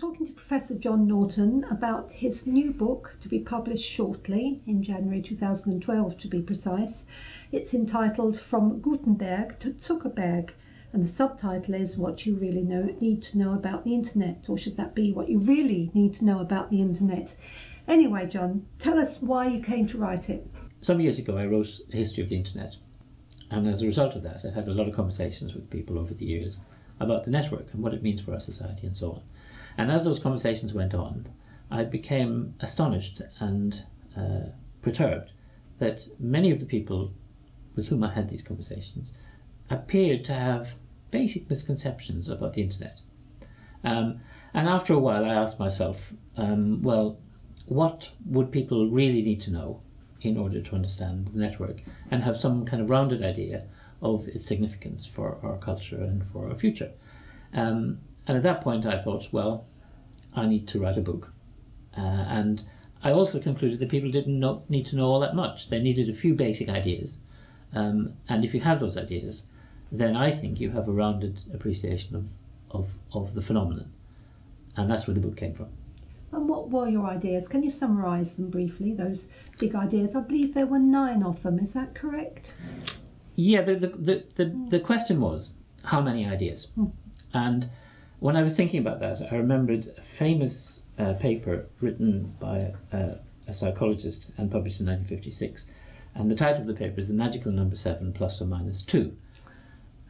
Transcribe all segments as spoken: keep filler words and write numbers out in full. talking to Professor John Naughton about his new book to be published shortly, in January two thousand twelve to be precise. It's entitled From Gutenberg to Zuckerberg, and the subtitle is What You Really know, Need to Know About the Internet, or should that be What You Really Need to Know About the Internet? Anyway, John, tell us why you came to write it. Some years ago I wrote a history of the Internet, and as a result of that I had a lot of conversations with people over the years about the network and what it means for our society and so on. And as those conversations went on, I became astonished and uh, perturbed that many of the people with whom I had these conversations appeared to have basic misconceptions about the internet. Um, and after a while I asked myself, um, well, what would people really need to know in order to understand the network and have some kind of rounded idea of its significance for our culture and for our future? Um, and at that point I thought, well, I need to write a book. Uh, and I also concluded that people didn't know, need to know all that much. They needed a few basic ideas. Um, and if you have those ideas, then I think you have a rounded appreciation of, of, of the phenomenon. And that's where the book came from. And what were your ideas? Can you summarise them briefly, those big ideas? I believe there were nine of them, is that correct? Yeah, the, the, the, the, the question was, how many ideas? Mm. And when I was thinking about that, I remembered a famous uh, paper written by uh, a psychologist and published in nineteen fifty-six. And the title of the paper is The Magical Number Seven Plus or Minus Two.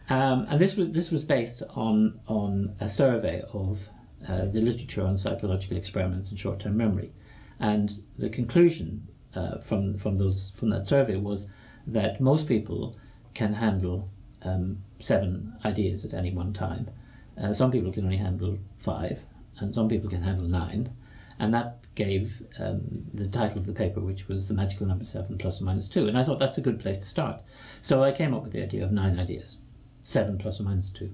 Um, and this was, this was based on, on a survey of uh, the literature on psychological experiments and short-term memory. And the conclusion uh, from, from, those, from that survey was that most people can handle um, seven ideas at any one time. Uh, some people can only handle five, and some people can handle nine. And that gave um, the title of the paper, which was The Magical Number Seven Plus or Minus Two. And I thought that's a good place to start. So I came up with the idea of nine ideas, seven plus or minus two.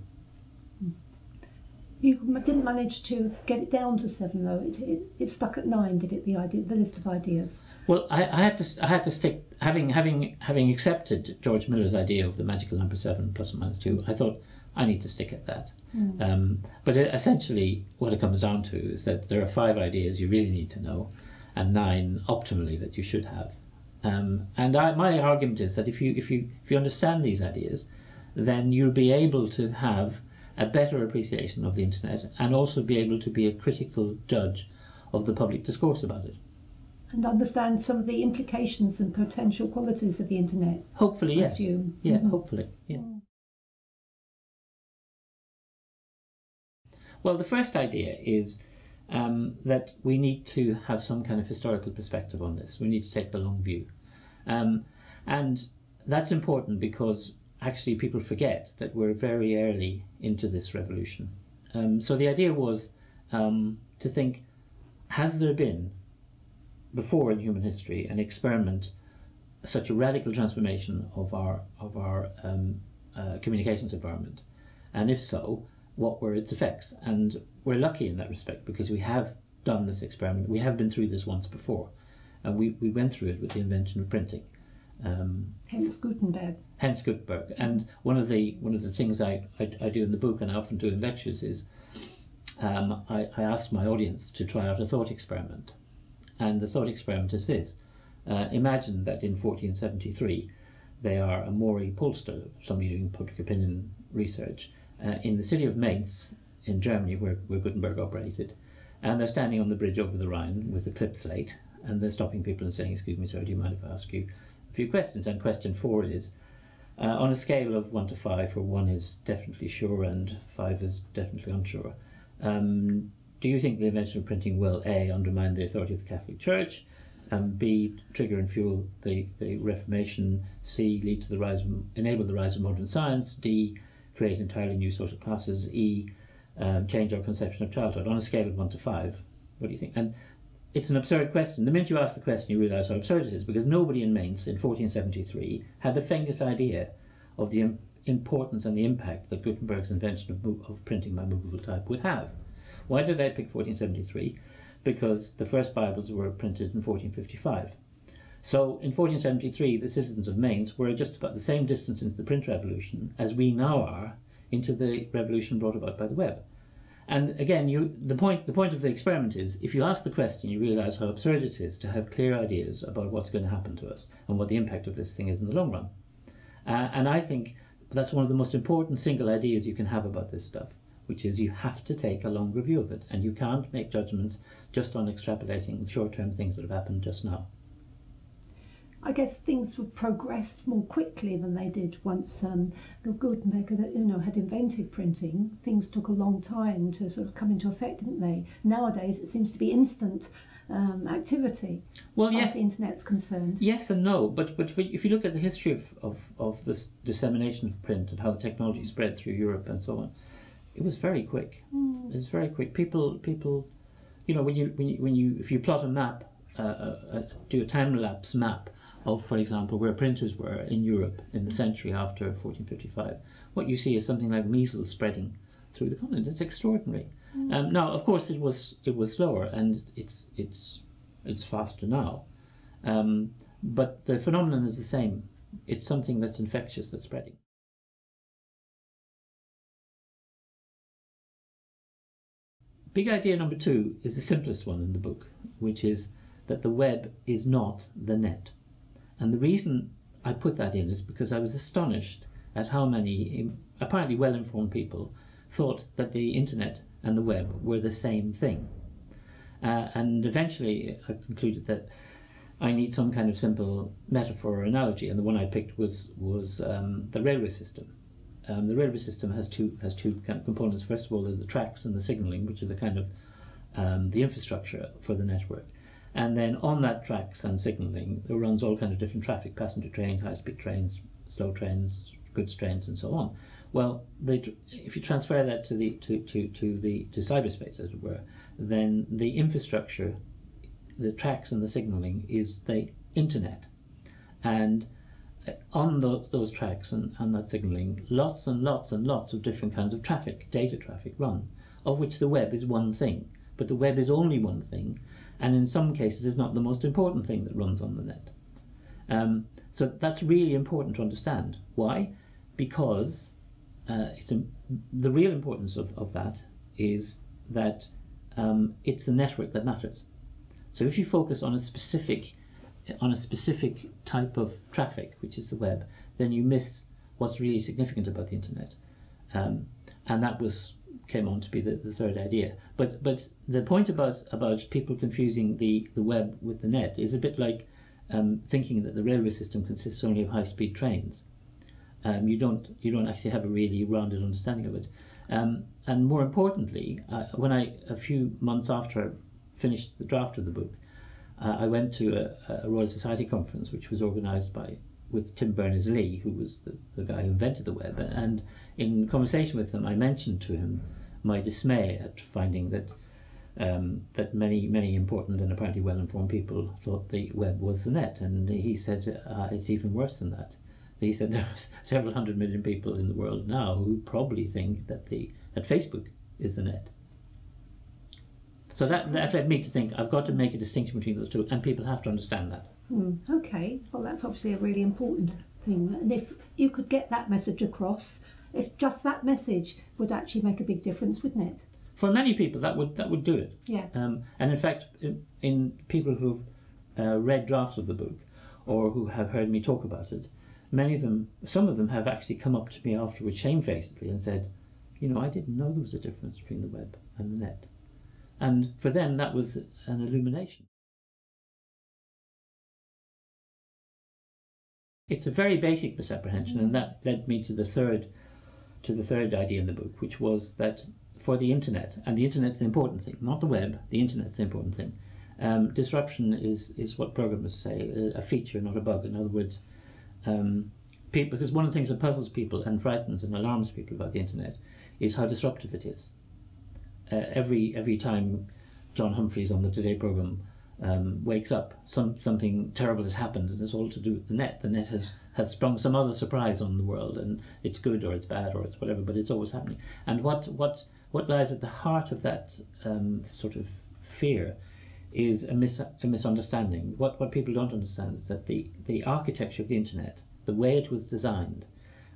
You didn't manage to get it down to seven, though. It, it, it stuck at nine, did it? The idea, the list of ideas. Well, I, I had to. I had to stick. Having having having accepted George Miller's idea of the magical number seven plus or minus two, I thought I need to stick at that. Mm. Um, but it, essentially, what it comes down to is that there are five ideas you really need to know, and nine optimally that you should have. Um, and I, my argument is that if you if you if you understand these ideas, then you'll be able to have a better appreciation of the internet and also be able to be a critical judge of the public discourse about it. And understand some of the implications and potential qualities of the internet. Hopefully, I yes. Assume. Yeah, mm-hmm. hopefully, yeah. Well, the first idea is um, that we need to have some kind of historical perspective on this. We need to take the long view. Um, and that's important because actually people forget that we're very early into this revolution. Um, so the idea was um, to think, has there been, before in human history, an experiment, such a radical transformation of our, of our um, uh, communications environment? And if so, what were its effects? And we're lucky in that respect because we have done this experiment. We have been through this once before. And we, we went through it with the invention of printing. Um, hence Gutenberg. Hence Gutenberg. And one of the one of the things I, I, I do in the book and I often do in lectures is um, I, I ask my audience to try out a thought experiment. And the thought experiment is this. Uh, imagine that in fourteen seventy-three they are a Maori pollster, somebody doing public opinion research, uh, in the city of Mainz in Germany where, where Gutenberg operated. And they're standing on the bridge over the Rhine with a clip slate and they're stopping people and saying, excuse me, sir, do you mind if I ask you few questions? And question four is uh, on a scale of one to five, where one is definitely sure and five is definitely unsure, um, do you think the invention of printing will A, undermine the authority of the Catholic Church, and B, trigger and fuel the, the Reformation, C, lead to the rise of, enable the rise of modern science, D, create entirely new social classes, E, um, change our conception of childhood? On a scale of one to five, what do you think? And it's an absurd question. The minute you ask the question, you realise how absurd it is, because nobody in Mainz in fourteen seventy-three had the faintest idea of the im importance and the impact that Gutenberg's invention of, of printing by movable type would have. Why did I pick fourteen seventy-three? Because the first Bibles were printed in fourteen fifty-five. So in fourteen seventy-three, the citizens of Mainz were just about the same distance into the print revolution as we now are into the revolution brought about by the web. And again, you, the point the point of the experiment is, if you ask the question, you realize how absurd it is to have clear ideas about what's going to happen to us and what the impact of this thing is in the long run. Uh, and I think that's one of the most important single ideas you can have about this stuff, which is you have to take a longer view of it, and you can't make judgments just on extrapolating short-term things that have happened just now. I guess things have progressed more quickly than they did once um, Gutenberg, you know, had invented printing. Things took a long time to sort of come into effect, didn't they? Nowadays, it seems to be instant um, activity. Well, as far yes, as the internet's concerned. Yes and no, but but if you look at the history of of of this dissemination of print and how the technology spread through Europe and so on, it was very quick. Mm. It was very quick. People people, you know, when you when you, when you if you plot a map, uh, uh, do a time lapse map of, for example, where printers were in Europe in the century after fourteen fifty-five, what you see is something like measles spreading through the continent. It's extraordinary. Mm. Um, now, of course, it was it was slower, and it's it's it's faster now. Um, but the phenomenon is the same. It's something that's infectious, that's spreading. Big idea number two is the simplest one in the book, which is that the web is not the net. And the reason I put that in is because I was astonished at how many apparently well-informed people thought that the internet and the web were the same thing. Uh, and eventually I concluded that I need some kind of simple metaphor or analogy, and the one I picked was, was um, the railway system. Um, the railway system has two, has two kind of components. First of all, there's the tracks and the signalling, which are the kind of um, the infrastructure for the network. And then on that tracks and signalling, it runs all kinds of different traffic, passenger trains, high-speed trains, slow trains, goods trains, and so on. Well, they, if you transfer that to the to, to, to the to cyberspace, as it were, then the infrastructure, the tracks and the signalling, is the internet. And on those, those tracks and, and that signalling, lots and lots and lots of different kinds of traffic, data traffic, run, of which the web is one thing. But the web is only one thing, and in some cases is not the most important thing that runs on the net. Um, so that's really important to understand. Why? Because uh, it's a, the real importance of, of that is that um, it's the network that matters. So if you focus on a specific, on a specific type of traffic, which is the web, then you miss what's really significant about the internet. Um, and that was came on to be the, the third idea. But but the point about about people confusing the, the web with the net is a bit like um, thinking that the railway system consists only of high-speed trains. Um, you don't you don't actually have a really rounded understanding of it. Um, and more importantly, uh, when I a few months after I finished the draft of the book, uh, I went to a, a Royal Society conference which was organised by with Tim Berners-Lee, who was the, the guy who invented the web, and in conversation with him, I mentioned to him my dismay at finding that um, that many, many important and apparently well-informed people thought the web was the net, and he said uh, it's even worse than that. He said there are several hundred million people in the world now who probably think that the that Facebook is the net. So that, that led me to think I've got to make a distinction between those two, and people have to understand that. Mm, okay, well that's obviously a really important thing, and if you could get that message across, if just that message would actually make a big difference, wouldn't it? For many people that would that would do it. Yeah. Um, and in fact, in, in people who've uh, read drafts of the book or who have heard me talk about it, many of them, some of them have actually come up to me afterwards shamefacedly and said, you know, I didn't know there was a difference between the web and the net. And for them that was an illumination. It's a very basic misapprehension, and that led me to the third, to the third idea in the book, which was that for the internet, and the internet's the important thing, not the web. The internet's the important thing. Um, disruption is is what programmers say, a feature, not a bug. In other words, um, people, because one of the things that puzzles people and frightens and alarms people about the internet is how disruptive it is. Uh, every every time John Humphreys on the Today programme Um, wakes up, some something terrible has happened, and it's all to do with the net. The net has, has sprung some other surprise on the world, and it's good or it's bad or it's whatever, but it's always happening. And what what what lies at the heart of that um, sort of fear is a, mis a misunderstanding. What what people don't understand is that the the architecture of the internet, the way it was designed,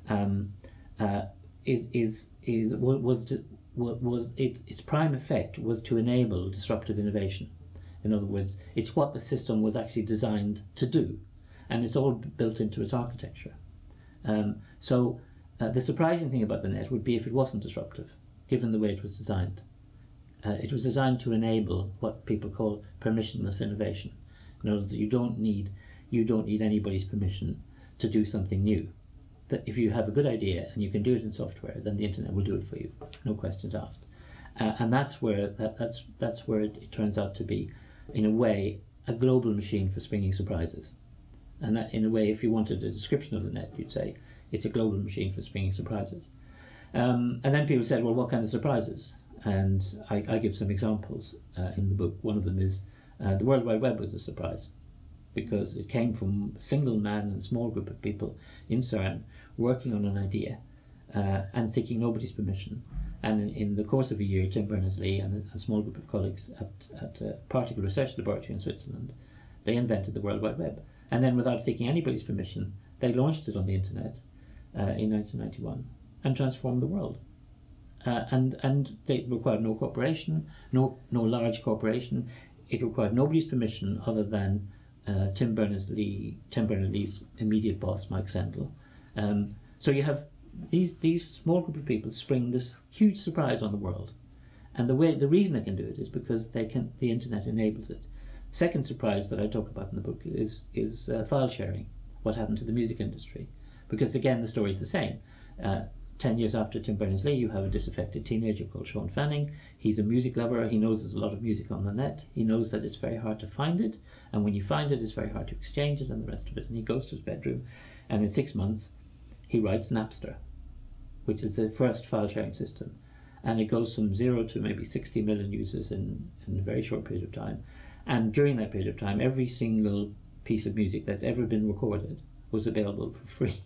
um, uh, is is is was was its, its prime effect was to enable disruptive innovation. In other words, it's what the system was actually designed to do, and it's all built into its architecture. Um, so uh, the surprising thing about the net would be if it wasn't disruptive, given the way it was designed. Uh, it was designed to enable what people call permissionless innovation. In other words, you don't need, you don't need anybody's permission to do something new. That if you have a good idea and you can do it in software, then the internet will do it for you, no questions asked. Uh, and that's where that, that's that's where it, it turns out to be, in a way, a global machine for springing surprises. And that, in a way, if you wanted a description of the net, you'd say it's a global machine for springing surprises. Um, and then people said, well, what kind of surprises? And I, I give some examples uh, in the book. One of them is uh, the World Wide Web was a surprise, because it came from a single man and a small group of people in CERN working on an idea uh, and seeking nobody's permission. And in, in the course of a year, Tim Berners-Lee and a, a small group of colleagues at, at a particle research laboratory in Switzerland, they invented the World Wide Web. And then, without seeking anybody's permission, they launched it on the internet uh, in nineteen ninety-one and transformed the world. Uh, and and they required no corporation, no no large corporation. It required nobody's permission other than uh, Tim Berners-Lee, Tim Berners-Lee's immediate boss, Mike Sendall. Um, so you have these these small group of people spring this huge surprise on the world, and the way the reason they can do it is because they can the internet enables it. Second surprise that I talk about in the book is is uh, file sharing. What happened to the music industry? Because again, the story is the same. Uh, ten years after Tim Berners-Lee, you have a disaffected teenager called Sean Fanning. He's a music lover. He knows there's a lot of music on the net. He knows that it's very hard to find it, and when you find it, it's very hard to exchange it and the rest of it. And he goes to his bedroom, and in six months, he writes Napster, which is the first file sharing system, and it goes from zero to maybe sixty million users in in a very short period of time. And during that period of time, every single piece of music that's ever been recorded was available for free.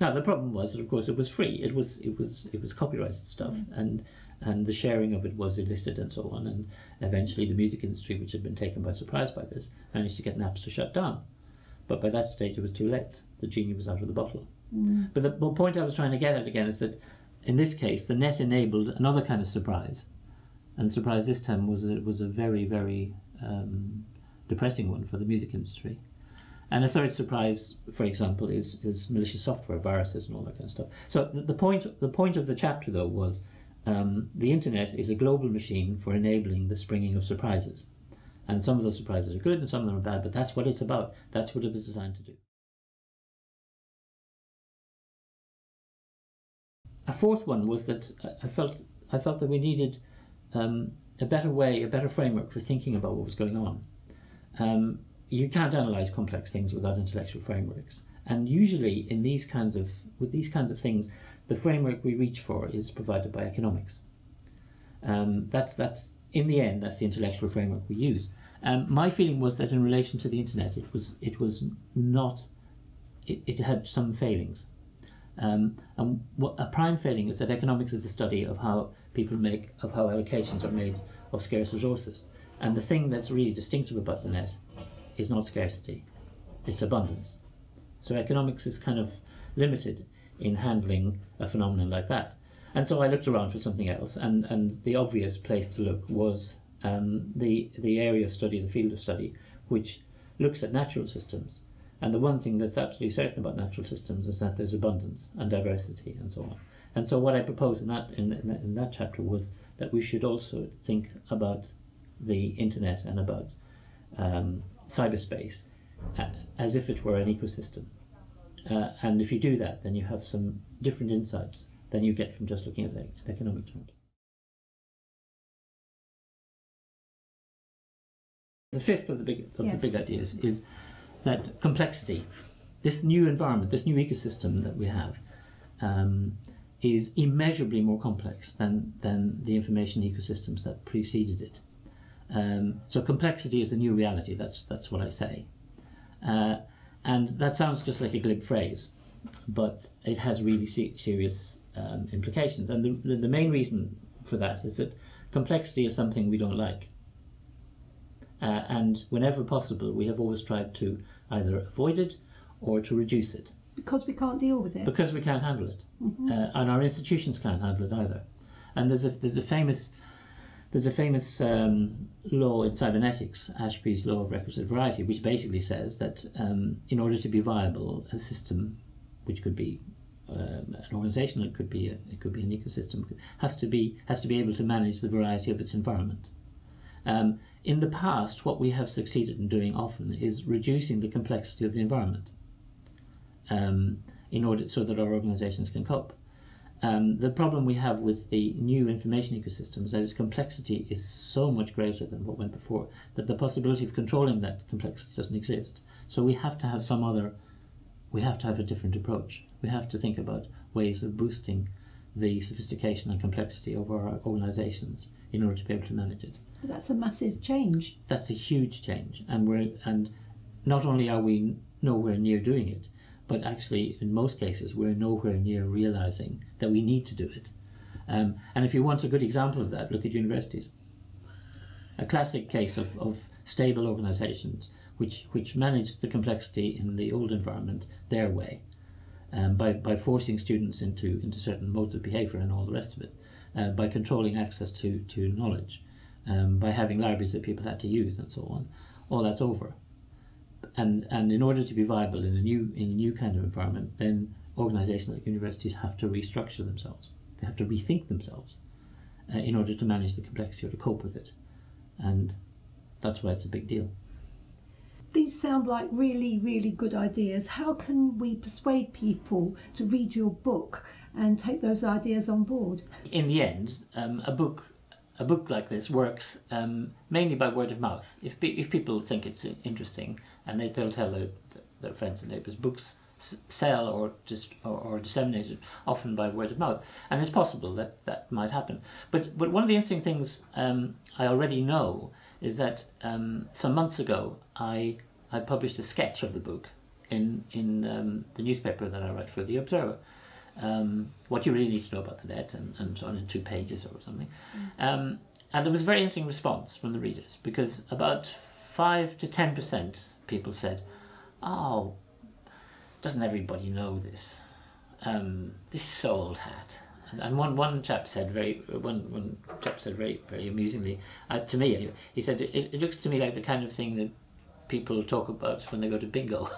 Now, the problem was that, of course, it was free. It was it was it was copyrighted stuff, mm-hmm. and and the sharing of it was illicit and so on. And eventually, the music industry, which had been taken by surprise by this, managed to get Napster shut down. But by that stage, it was too late. The genie was out of the bottle. Mm-hmm. But the, the point I was trying to get at again is that, in this case, the net enabled another kind of surprise, and the surprise this time was a, was a very very Um, depressing one for the music industry. And a third surprise, for example, is is malicious software, viruses, and all that kind of stuff. So the, the point the point of the chapter, though, was um, the internet is a global machine for enabling the springing of surprises, and some of those surprises are good and some of them are bad, but that's what it's about. That's what it was designed to do. A fourth one was that I felt I felt that we needed um, a better way, a better framework for thinking about what was going on. Um, you can't analyze complex things without intellectual frameworks. And usually in these kinds of, with these kinds of things, the framework we reach for is provided by economics. Um, that's, that's, in the end, that's the intellectual framework we use. Um, my feeling was that in relation to the internet, it was, it was not, it, it had some failings. Um, and what, a prime failing is that economics is the study of how people make, of how allocations are made of scarce resources. And the thing that's really distinctive about the net is not scarcity, it's abundance. So economics is kind of limited in handling a phenomenon like that. And so I looked around for something else, and, and the obvious place to look was um, the, the area of study, the field of study, which looks at natural systems. And the one thing that's absolutely certain about natural systems is that there's abundance and diversity and so on. And so what I proposed in that, in, in, in that chapter was that we should also think about the internet and about um, cyberspace uh, as if it were an ecosystem. Uh, and if you do that, then you have some different insights than you get from just looking at the economic terms. The fifth of the big, of yeah. the big ideas is that complexity, this new environment, this new ecosystem that we have, um, is immeasurably more complex than, than the information ecosystems that preceded it. Um, so complexity is the new reality, that's, that's what I say. Uh, and that sounds just like a glib phrase, but it has really se serious um, implications. And the, the main reason for that is that complexity is something we don't like. Uh, and whenever possible, we have always tried to either avoid it or to reduce it. Because we can't deal with it. Because we can't handle it. Mm-hmm. uh, and our institutions can't handle it either. And there's a there's a famous there's a famous um, law in cybernetics, Ashby's law of requisite variety, which basically says that um, in order to be viable, a system, which could be uh, an organization, it could be a, it could be an ecosystem, has to be has to be able to manage the variety of its environment. Um, in the past, what we have succeeded in doing often is reducing the complexity of the environment, um, in order so that our organizations can cope. Um, the problem we have with the new information ecosystems is that its complexity is so much greater than what went before that the possibility of controlling that complexity doesn't exist. So we have to have some other, we have to have a different approach. We have to think about ways of boosting the sophistication and complexity of our organizations in order to be able to manage it. That's a massive change. That's a huge change, and we're and not only are we nowhere near doing it, but actually in most cases we're nowhere near realizing that we need to do it. Um, and if you want a good example of that, look at universities. A classic case of, of stable organizations which which manage the complexity in the old environment their way, um, by by forcing students into into certain modes of behavior and all the rest of it, uh, by controlling access to to knowledge. Um, by having libraries that people had to use and so on, all that's over. And and in order to be viable in a new in a new kind of environment, then organizations like universities have to restructure themselves. They have to rethink themselves uh, in order to manage the complexity or to cope with it. And that's why it's a big deal. These sound like really, really good ideas. How can we persuade people to read your book and take those ideas on board? In the end, um, a book A book like this works um, mainly by word of mouth. If pe if people think it's interesting, and they, they'll tell their, their friends and neighbors, books s sell or just or, or disseminated often by word of mouth, and it's possible that that might happen. But but one of the interesting things um, I already know is that um, some months ago I I published a sketch of the book in in um, the newspaper that I write for, The Observer. Um, what you really need to know about the net, and, and so on, in two pages or something. Um, and there was a very interesting response from the readers, because about five to ten percent people said, oh, doesn't everybody know this? Um, this is so old hat. And, and one, one chap said very, one, one chap said very, very amusingly, uh, to me anyway, he said, it, it looks to me like the kind of thing that people talk about when they go to bingo.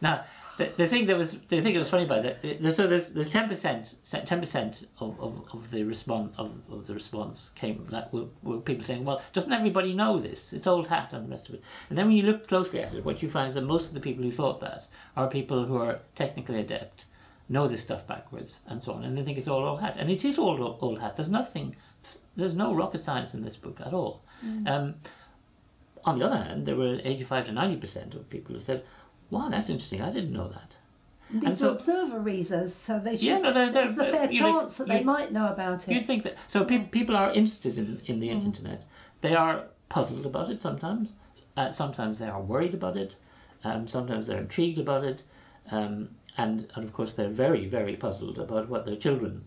Now, The, the thing that was the thing that was funny about that, so there's there's ten percent ten percent of, of, of the response of, of the response came that were, were people saying, well, doesn't everybody know this? It's old hat and the rest of it. And then when you look closely at it, what you find is that most of the people who thought that are people who are technically adept, know this stuff backwards and so on, and they think it's all old hat. And it is all old hat. There's nothing, there's no rocket science in this book at all. Mm. Um, on the other hand, there were eighty-five to ninety percent of people who said, wow, that's interesting, I didn't know that. And these and so, are observer readers, so they should, yeah, no, they're, they're, there's a fair chance that they might know about it. You'd think that. So pe people are interested in, in the mm. internet. They are puzzled about it sometimes. Uh, sometimes they are worried about it. Um, sometimes they're intrigued about it. Um, and, and of course, they're very, very puzzled about what their children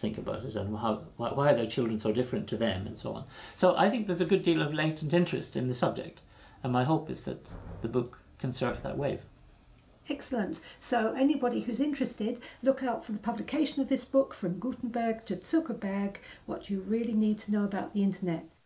think about it, and how, why are their children so different to them and so on. So I think there's a good deal of latent interest in the subject. And my hope is that the book can surf that wave. Excellent. So anybody who's interested, look out for the publication of this book, From Gutenberg to Zuckerberg, What You Really Need to Know About the Internet.